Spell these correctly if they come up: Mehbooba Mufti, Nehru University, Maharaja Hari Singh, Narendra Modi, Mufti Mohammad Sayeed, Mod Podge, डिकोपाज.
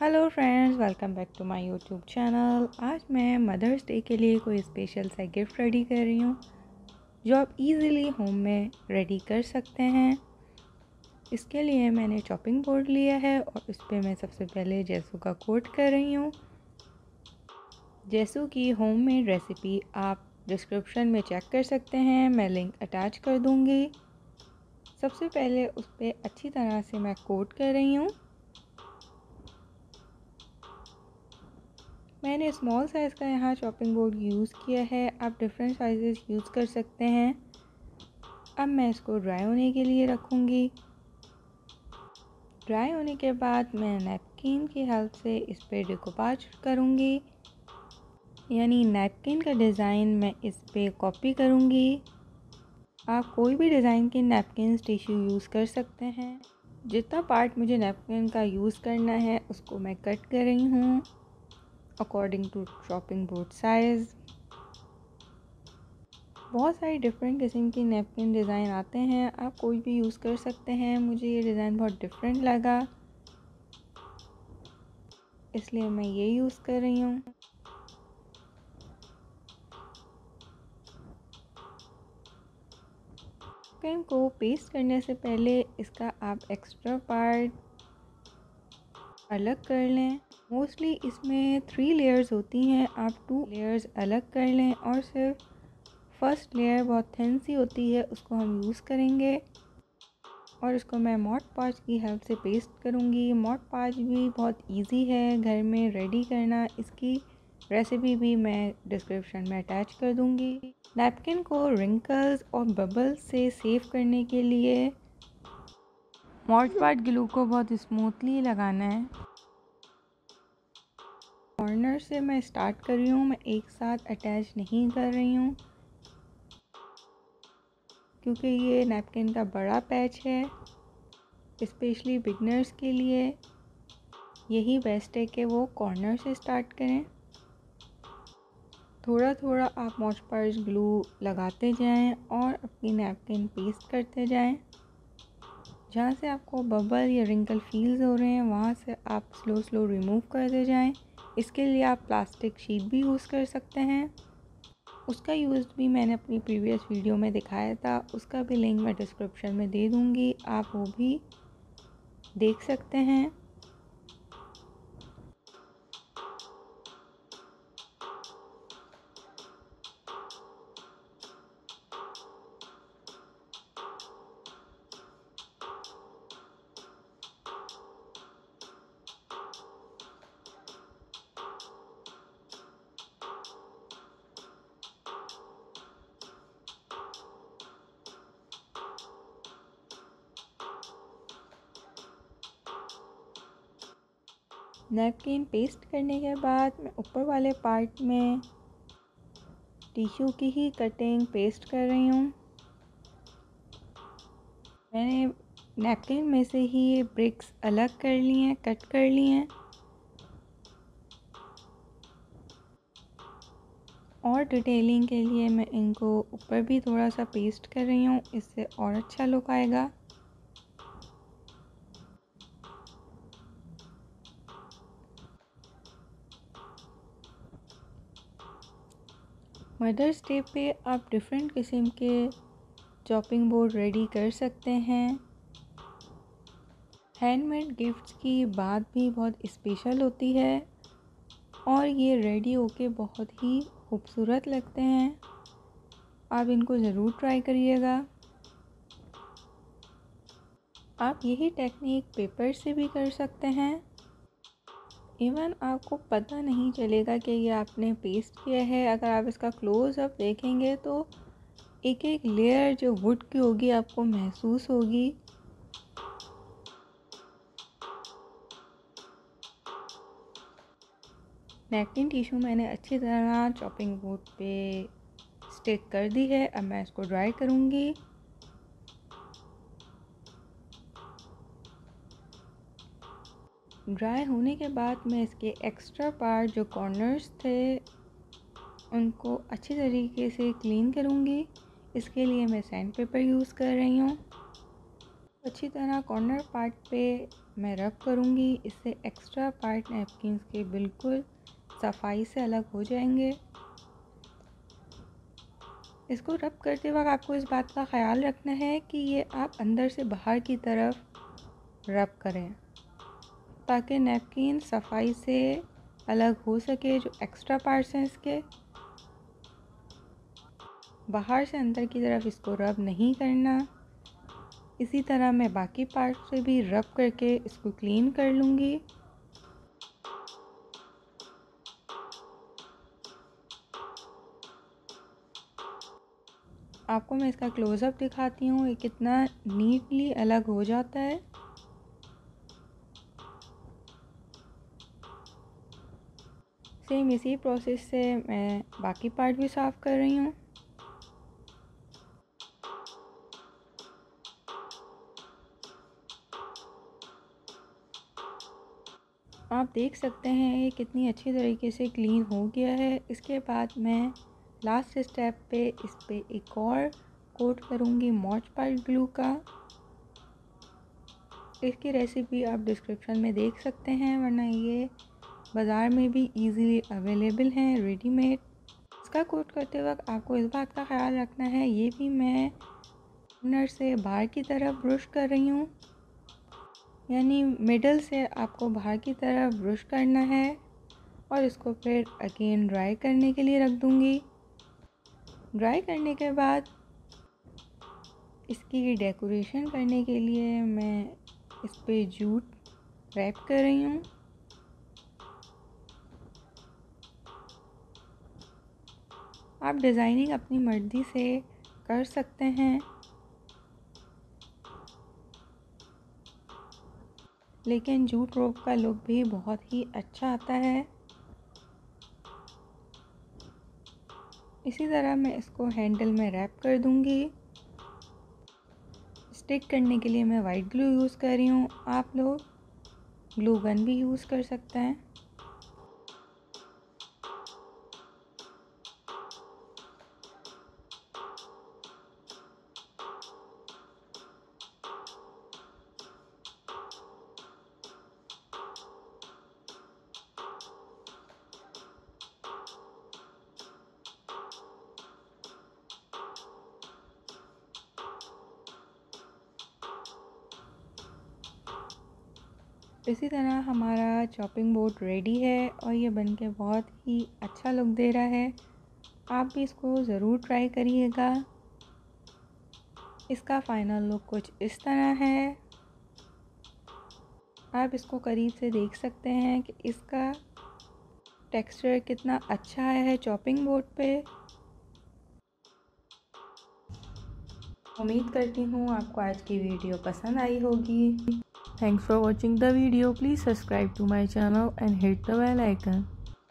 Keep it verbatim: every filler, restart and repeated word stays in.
Hello friends, welcome back to my YouTube channel. आज मैं mother's day के लिए कोई स्पेशल सा गिफ्ट रेडी कर रही हूँ जो आप इजीली होम में रेडी कर सकते हैं। इसके लिए मैंने चॉपिंग बोर्ड लिया है और उस पर मैं सबसे पहले जेसो का कोट कर रही हूँ। जेसो की होममेड रेसिपी आप डिस्क्रिप्शन में चेक कर सकते हैं, मैं लिंक अटैच कर दूँगी। सबसे पहले उस पर अच्छी तरह से मैं कोट कर रही हूँ। मैंने स्मॉल साइज़ का यहाँ चॉपिंग बोर्ड यूज़ किया है, आप डिफरेंट साइजेस यूज़ कर सकते हैं। अब मैं इसको ड्राई होने के लिए रखूँगी। ड्राई होने के बाद मैं नैपकिन की हेल्प से इस पर डिकोपाज करूँगी, यानी नैपकिन का डिज़ाइन मैं इस पर कॉपी करूँगी। आप कोई भी डिज़ाइन के नैपकिन टिश्यू यूज़ कर सकते हैं। जितना पार्ट मुझे नैपकिन का यूज़ करना है उसको मैं कट कर रही हूँ according to chopping board size. बहुत सारे डिफरेंट किस्म के नैपकिन डिज़ाइन आते हैं, आप कोई भी यूज़ कर सकते हैं। मुझे ये डिज़ाइन बहुत डिफरेंट लगा इसलिए मैं ये यूज़ कर रही हूँ। नैपकिन को पेस्ट करने से पहले इसका आप एक्स्ट्रा पार्ट अलग कर लें। मोस्टली इसमें थ्री लेयर्स होती हैं, आप टू लेयर्स अलग कर लें और सिर्फ फर्स्ट लेयर बहुत थिन सी होती है उसको हम यूज़ करेंगे। और इसको मैं मॉड पॉज की हेल्प से पेस्ट करूँगी। मॉड पॉज भी बहुत इजी है घर में रेडी करना, इसकी रेसिपी भी मैं डिस्क्रिप्शन में अटैच कर दूँगी। नैपकिन को रिंकल्स और बबल्स से सेव करने के लिए मॉड पॉज ग्लू को बहुत स्मूथली लगाना है। कॉर्नर से मैं स्टार्ट कर रही हूँ, मैं एक साथ अटैच नहीं कर रही हूँ क्योंकि ये नैपकिन का बड़ा पैच है, स्पेशली बिगनर्स के लिए यही बेस्ट है कि वो कॉर्नर से स्टार्ट करें। थोड़ा थोड़ा आप मॉड पॉज ग्लू लगाते जाएं और अपनी नैपकिन पेस्ट करते जाएं। जहाँ से आपको बबल या रिंकल फील्स हो रहे हैं वहाँ से आप स्लो स्लो रिमूव करते जाएं। इसके लिए आप प्लास्टिक शीट भी यूज़ कर सकते हैं, उसका यूज़ भी मैंने अपनी प्रीवियस वीडियो में दिखाया था, उसका भी लिंक मैं डिस्क्रिप्शन में दे दूँगी, आप वो भी देख सकते हैं। नैपकिन पेस्ट करने के बाद मैं ऊपर वाले पार्ट में टिश्यू की ही कटिंग पेस्ट कर रही हूँ। मैंने नैपकिन में से ही ये ब्रिक्स अलग कर लिए हैं, कट कर लिए हैं और डिटेलिंग के लिए मैं इनको ऊपर भी थोड़ा सा पेस्ट कर रही हूँ, इससे और अच्छा लुक आएगा। मदर्स डे पे आप डिफरेंट किस्म के चॉपिंग बोर्ड रेडी कर सकते हैं। हैंडमेड गिफ्ट्स की बात भी बहुत स्पेशल होती है और ये रेडी होके बहुत ही खूबसूरत लगते हैं, आप इनको ज़रूर ट्राई करिएगा। आप यही टेक्निक पेपर से भी कर सकते हैं। इवन आपको पता नहीं चलेगा कि ये आपने पेस्ट किया है। अगर आप इसका क्लोज अप देखेंगे तो एक एक लेयर जो वुड की होगी आपको महसूस होगी। नैपकिन टिश्यू मैंने अच्छी तरह चॉपिंग बोर्ड पे स्टिक कर दी है, अब मैं इसको ड्राई करूँगी। ड्राई होने के बाद मैं इसके एक्स्ट्रा पार्ट जो कॉर्नर्स थे उनको अच्छे तरीके से क्लीन करूँगी। इसके लिए मैं सैंड पेपर यूज़ कर रही हूँ। अच्छी तरह कॉर्नर पार्ट पे मैं रब करूँगी। इससे एक्स्ट्रा पार्ट नैपकिन्स के बिल्कुल सफाई से अलग हो जाएंगे। इसको रब करते वक्त आपको इस बात का ख्याल रखना है कि ये आप अंदर से बाहर की तरफ रब करें ताकि नैपकिन सफाई से अलग हो सके। जो एक्स्ट्रा पार्ट्स हैं इसके बाहर से अंदर की तरफ इसको रब नहीं करना। इसी तरह मैं बाकी पार्ट से भी रब करके इसको क्लीन कर लूँगी। आपको मैं इसका क्लोज़अप दिखाती हूँ, ये कितना नीटली अलग हो जाता है। सेम इसी प्रोसेस से मैं बाकी पार्ट भी साफ़ कर रही हूँ। आप देख सकते हैं ये कितनी अच्छी तरीके से क्लीन हो गया है। इसके बाद मैं लास्ट स्टेप पे इस पे एक और कोट करूँगी मॉड पॉज ग्लू का। इसकी रेसिपी आप डिस्क्रिप्शन में देख सकते हैं, वरना ये बाज़ार में भी इजीली अवेलेबल हैं रेडीमेड। इसका कोट करते वक्त आपको इस बात का ख्याल रखना है, ये भी मैं कॉर्नर से बाहर की तरफ ब्रश कर रही हूँ, यानी मिडल से आपको बाहर की तरफ ब्रश करना है और इसको फिर अगेन ड्राई करने के लिए रख दूँगी। ड्राई करने के बाद इसकी डेकोरेशन करने के लिए मैं इस पर जूट रैप कर रही हूँ। आप डिज़ाइनिंग अपनी मर्जी से कर सकते हैं, लेकिन जूट रोप का लुक भी बहुत ही अच्छा आता है। इसी तरह मैं इसको हैंडल में रैप कर दूंगी। स्टिक करने के लिए मैं वाइट ग्लू यूज़ कर रही हूँ, आप लोग ग्लू गन भी यूज़ कर सकते हैं। इसी तरह हमारा चॉपिंग बोर्ड रेडी है और ये बनके बहुत ही अच्छा लुक दे रहा है। आप भी इसको ज़रूर ट्राई करिएगा। इसका फ़ाइनल लुक कुछ इस तरह है। आप इसको करीब से देख सकते हैं कि इसका टेक्सचर कितना अच्छा आया है चॉपिंग बोर्ड पे। उम्मीद करती हूँ आपको आज की वीडियो पसंद आई होगी। Thanks for watching the video. Please subscribe to my channel and hit the bell icon.